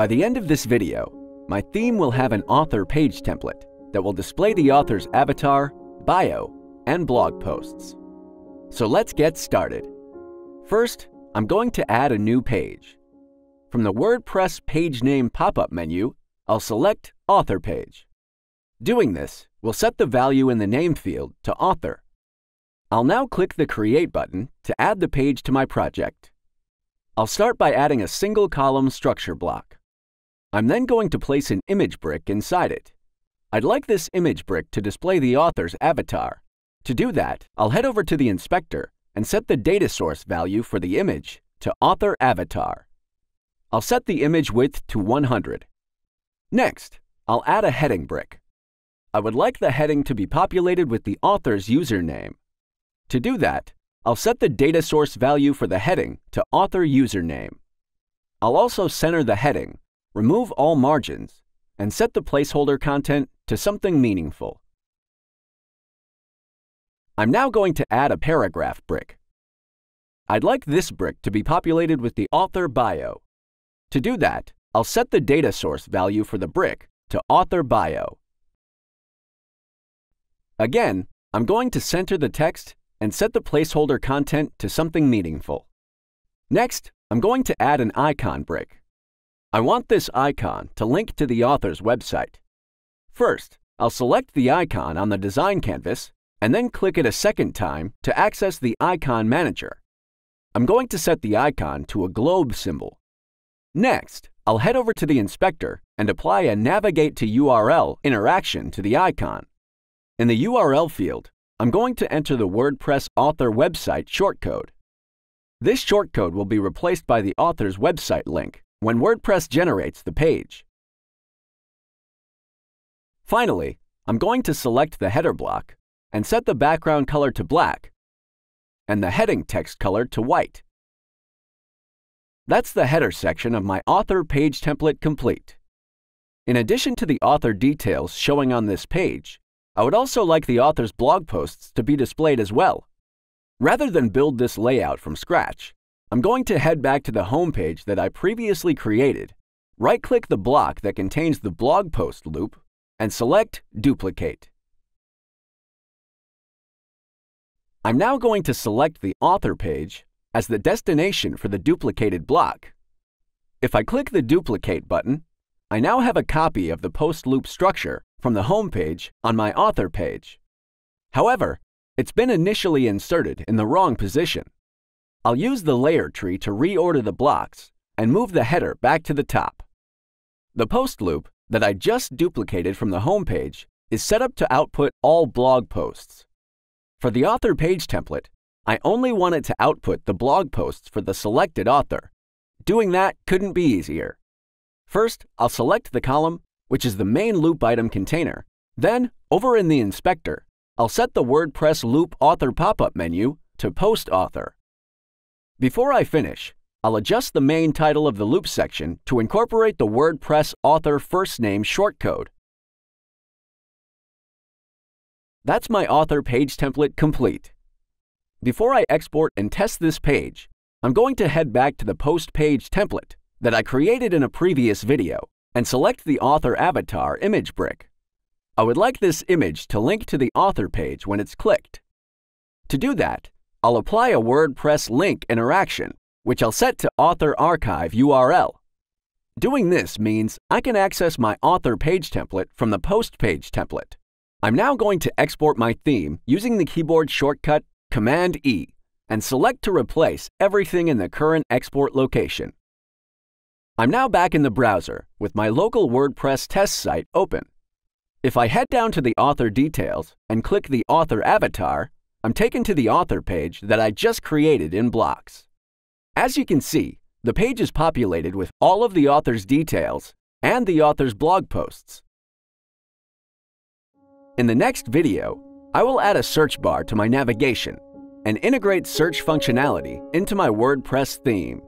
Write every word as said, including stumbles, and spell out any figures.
By the end of this video, my theme will have an author page template that will display the author's avatar, bio, and blog posts. So let's get started. First, I'm going to add a new page. From the WordPress page name pop-up menu, I'll select Author Page. Doing this will set the value in the name field to Author. I'll now click the Create button to add the page to my project. I'll start by adding a single column structure block. I'm then going to place an image brick inside it. I'd like this image brick to display the author's avatar. To do that, I'll head over to the inspector and set the data source value for the image to author avatar. I'll set the image width to one hundred. Next, I'll add a heading brick. I would like the heading to be populated with the author's username. To do that, I'll set the data source value for the heading to author username. I'll also center the heading, remove all margins, and set the placeholder content to something meaningful. I'm now going to add a paragraph brick. I'd like this brick to be populated with the author bio. To do that, I'll set the data source value for the brick to author bio. Again, I'm going to center the text and set the placeholder content to something meaningful. Next, I'm going to add an icon brick. I want this icon to link to the author's website. First, I'll select the icon on the design canvas and then click it a second time to access the Icon Manager. I'm going to set the icon to a globe symbol. Next, I'll head over to the inspector and apply a Navigate to U R L interaction to the icon. In the U R L field, I'm going to enter the WordPress author website shortcode. This shortcode will be replaced by the author's website link when WordPress generates the page. Finally, I'm going to select the header block and set the background color to black and the heading text color to white. That's the header section of my author page template complete. In addition to the author details showing on this page, I would also like the author's blog posts to be displayed as well. Rather than build this layout from scratch, I'm going to head back to the home page that I previously created, right-click the block that contains the blog post loop, and select Duplicate. I'm now going to select the author page as the destination for the duplicated block. If I click the Duplicate button, I now have a copy of the post loop structure from the home page on my author page. However, it's been initially inserted in the wrong position. I'll use the layer tree to reorder the blocks and move the header back to the top. The post loop that I just duplicated from the home page is set up to output all blog posts. For the author page template, I only want it to output the blog posts for the selected author. Doing that couldn't be easier. First, I'll select the column, which is the main loop item container. Then, over in the inspector, I'll set the WordPress loop author pop-up menu to post author. Before I finish, I'll adjust the main title of the loop section to incorporate the WordPress author first name shortcode. That's my author page template complete. Before I export and test this page, I'm going to head back to the post page template that I created in a previous video and select the author avatar image brick. I would like this image to link to the author page when it's clicked. To do that, I'll apply a WordPress link interaction, which I'll set to author archive U R L. Doing this means I can access my author page template from the post page template. I'm now going to export my theme using the keyboard shortcut Command E and select to replace everything in the current export location. I'm now back in the browser with my local WordPress test site open. If I head down to the author details and click the author avatar, I'm taken to the author page that I just created in blocks. As you can see, the page is populated with all of the author's details and the author's blog posts. In the next video, I will add a search bar to my navigation and integrate search functionality into my WordPress theme.